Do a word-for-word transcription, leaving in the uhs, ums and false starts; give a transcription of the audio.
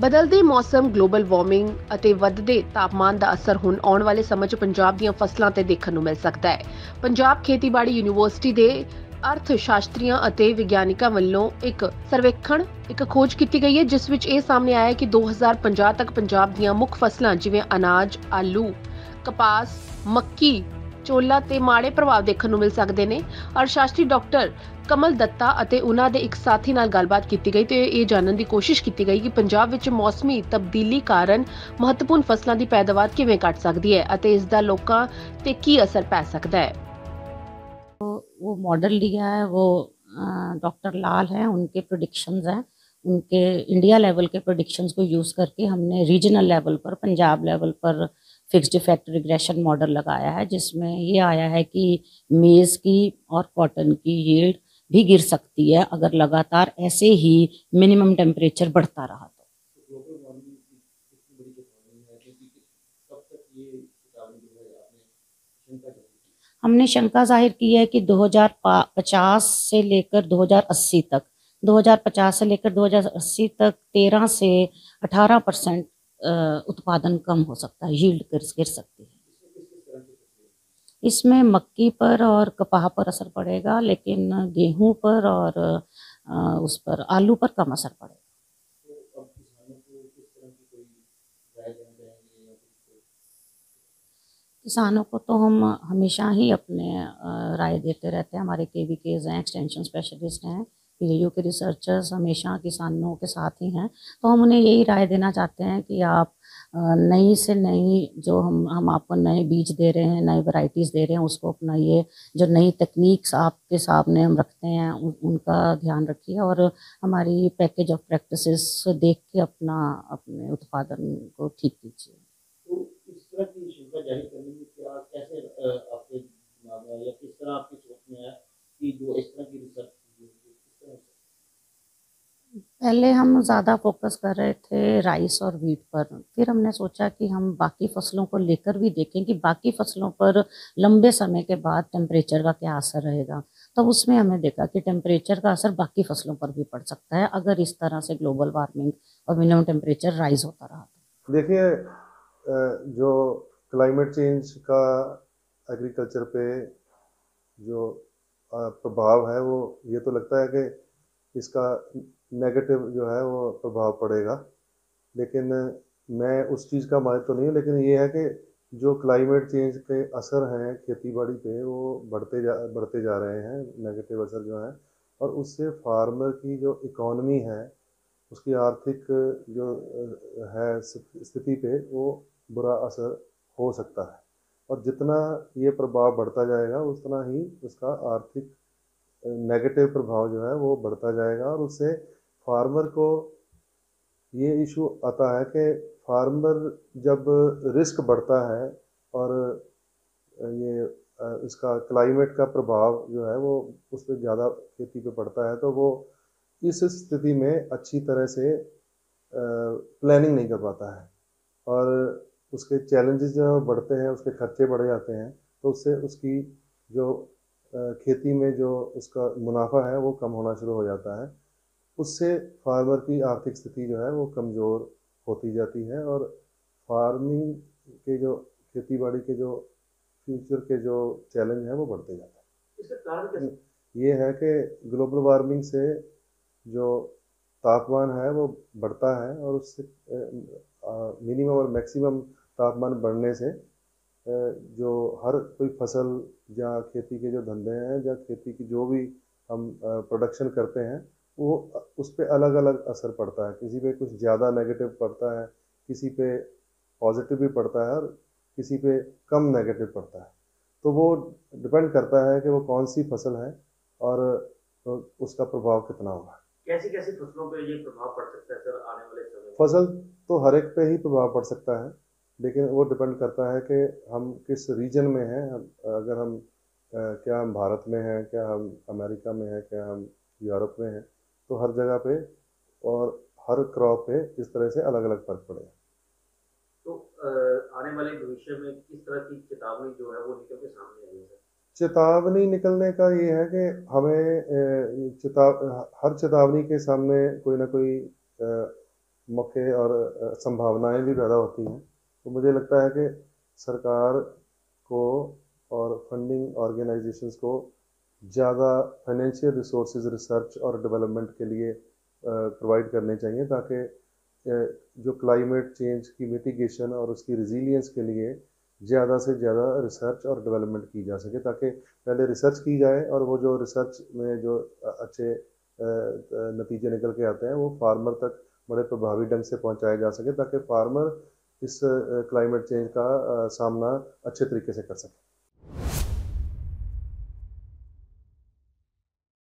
ਬਦਲਦੇ ਮੌਸਮ global warming ਅਤੇ ਵੱਧਦੇ ਤਾਪਮਾਨ ਦਾ ਅਸਰ ਹੁਣ ਆਉਣ ਵਾਲੇ ਸਮੇਂ 'ਚ ਪੰਜਾਬ ਦੀਆਂ ਫਸਲਾਂ ਤੇ ਦੇਖਣ ਨੂੰ ਮਿਲ ਸਕਦਾ ਹੈ। ਪੰਜਾਬ ਖੇਤੀਬਾੜੀ ਯੂਨੀਵਰਸਿਟੀ ਦੇ अर्थ शास्त्रियों और विज्ञानिकों वालों एक सर्वेखण एक खोज की गई है जिस विच यह सामने आया कि दो हज़ार पचास तक पंजाब दी मुख्य फसलां जिवें अनाज, आलू, कपास, मक्की, चोला ते माड़े प्रभाव देखने मिल सकते हैं। अर्थशास्त्री डॉक्टर कमल दत्ता और उन्हों के एक साथी नाल गलबात की गई तो ये जानने की कोशिश की गई कि पंजाब विच मौसमी तब्दीली कारण महत्वपूर्ण फसलों की पैदावार किवें घट सकती है और इसका लोगों ते की असर पै सकता है। वो मॉडल लिया है, वो डॉक्टर लाल हैं, उनके प्रोडिक्शंस हैं, उनके इंडिया लेवल के प्रोडिक्शंस को यूज़ करके हमने रीजनल लेवल पर, पंजाब लेवल पर फिक्स्ड इफेक्ट रिग्रेशन मॉडल लगाया है जिसमें ये आया है कि मेज़ की और कॉटन की यील्ड भी गिर सकती है अगर लगातार ऐसे ही मिनिमम टेम्परेचर बढ़ता रहा तो। हमने शंका जाहिर की है कि दो हज़ार पचास से लेकर दो हज़ार अस्सी तक दो हज़ार पचास से लेकर दो हज़ार अस्सी तक तेरह से अठारह परसेंट उत्पादन कम हो सकता है, यील्ड गिर सकती है। इसमें मक्की पर और कपाह पर असर पड़ेगा लेकिन गेहूं पर और उस पर आलू पर कम असर पड़ेगा। किसानों को तो हम हमेशा ही अपने राय देते रहते हैं, हमारे केवीकेज हैं, एक्सटेंशन स्पेशलिस्ट हैं, पीएयू के रिसर्चर्स हमेशा किसानों के साथ ही हैं, तो हम उन्हें यही राय देना चाहते हैं कि आप नई से नई जो हम हम आपको नए बीज दे रहे हैं, नई वैरायटीज़ दे रहे हैं, उसको अपनाइए। जो नई तकनीक्स आपके सामने हम रखते हैं उन, उनका ध्यान रखिए और हमारी पैकेज ऑफ प्रैक्टिसेस देख के अपना अपने उत्पादन को ठीक कीजिए। पहले हम ज़्यादा फोकस कर रहे थे राइस और व्हीट पर, फिर हमने सोचा कि हम बाकी फसलों को लेकर भी देखें कि बाकी फसलों पर लंबे समय के बाद टेम्परेचर का क्या असर रहेगा। तब तो उसमें हमने देखा कि टेम्परेचर का असर बाकी फसलों पर भी पड़ सकता है अगर इस तरह से ग्लोबल वार्मिंग और मिनिमम टेम्परेचर राइज होता रहा तो। देखिए, जो क्लाइमेट चेंज का एग्रीकल्चर पे जो प्रभाव है वो ये तो लगता है कि इसका नेगेटिव जो है वो प्रभाव पड़ेगा, लेकिन मैं उस चीज़ का माहिर तो नहीं हूँ, लेकिन ये है कि जो क्लाइमेट चेंज के असर हैं खेतीबाड़ी पे वो बढ़ते जा बढ़ते जा रहे हैं, नेगेटिव असर जो है, और उससे फार्मर की जो इकोनॉमी है उसकी आर्थिक जो है स्थिति पे वो बुरा असर हो सकता है और जितना ये प्रभाव बढ़ता जाएगा उतना ही उसका आर्थिक नेगेटिव प्रभाव जो है वो बढ़ता जाएगा और उससे फार्मर को ये इशू आता है कि फार्मर जब रिस्क बढ़ता है और ये इसका क्लाइमेट का प्रभाव जो है वो उस पर ज़्यादा खेती पे पड़ता है तो वो इस स्थिति में अच्छी तरह से प्लानिंग नहीं कर पाता है और उसके चैलेंजेस जो है बढ़ते हैं, उसके खर्चे बढ़ जाते हैं, तो उससे उसकी जो खेती में जो उसका मुनाफा है वो कम होना शुरू हो जाता है। उससे फार्मर की आर्थिक स्थिति जो है वो कमज़ोर होती जाती है और फार्मिंग के जो खेतीबाड़ी के जो फ्यूचर के जो चैलेंज हैं वो बढ़ते जाते हैं। ये है कि ग्लोबल वार्मिंग से जो तापमान है वो बढ़ता है और उससे मिनिमम और मैक्सिमम तापमान बढ़ने से जो हर कोई फसल या खेती के जो धंधे हैं या खेती की जो भी हम प्रोडक्शन करते हैं वो उस पर अलग अलग असर पड़ता है। किसी पे कुछ ज़्यादा नेगेटिव पड़ता है, किसी पे पॉजिटिव भी पड़ता है और किसी पे कम नेगेटिव पड़ता है, तो वो डिपेंड करता है कि वो कौन सी फसल है और उसका प्रभाव कितना होगा। कैसी कैसी फसलों पे ये प्रभाव पड़ सकता है सर आने वाले समय? फसल तो हर एक पे ही प्रभाव पड़ सकता है लेकिन वो डिपेंड करता है कि हम किस रीजन में हैं। हम अगर हम क्या हम भारत में हैं, क्या हम अमेरिका में हैं, क्या हम यूरोप में हैं, तो हर जगह पे और हर क्रॉप पे इस तरह से अलग अलग फर्क पड़ेगा। तो आने वाले भविष्य में किस तरह की चेतावनी जो है वो निकल के सामने आएगी? चेतावनी निकलने का ये है कि हमें चेताव हर चेतावनी के सामने कोई ना कोई मौके और संभावनाएं भी पैदा होती हैं। तो मुझे लगता है कि सरकार को और फंडिंग ऑर्गेनाइजेशंस को ज़्यादा फाइनेंशियल रिसोर्सेज रिसर्च और डेवलपमेंट के लिए प्रोवाइड करने चाहिए, ताकि जो क्लाइमेट चेंज की मिटिगेशन और उसकी रिजिलियंस के लिए ज़्यादा से ज़्यादा रिसर्च और डेवलपमेंट की जा सके, ताकि पहले रिसर्च की जाए और वो जो रिसर्च में जो अच्छे नतीजे निकल के आते हैं वो फार्मर तक बड़े प्रभावी ढंग से पहुंचाया जा सके, ताकि फार्मर इस क्लाइमेट चेंज का सामना अच्छे तरीके से कर सके।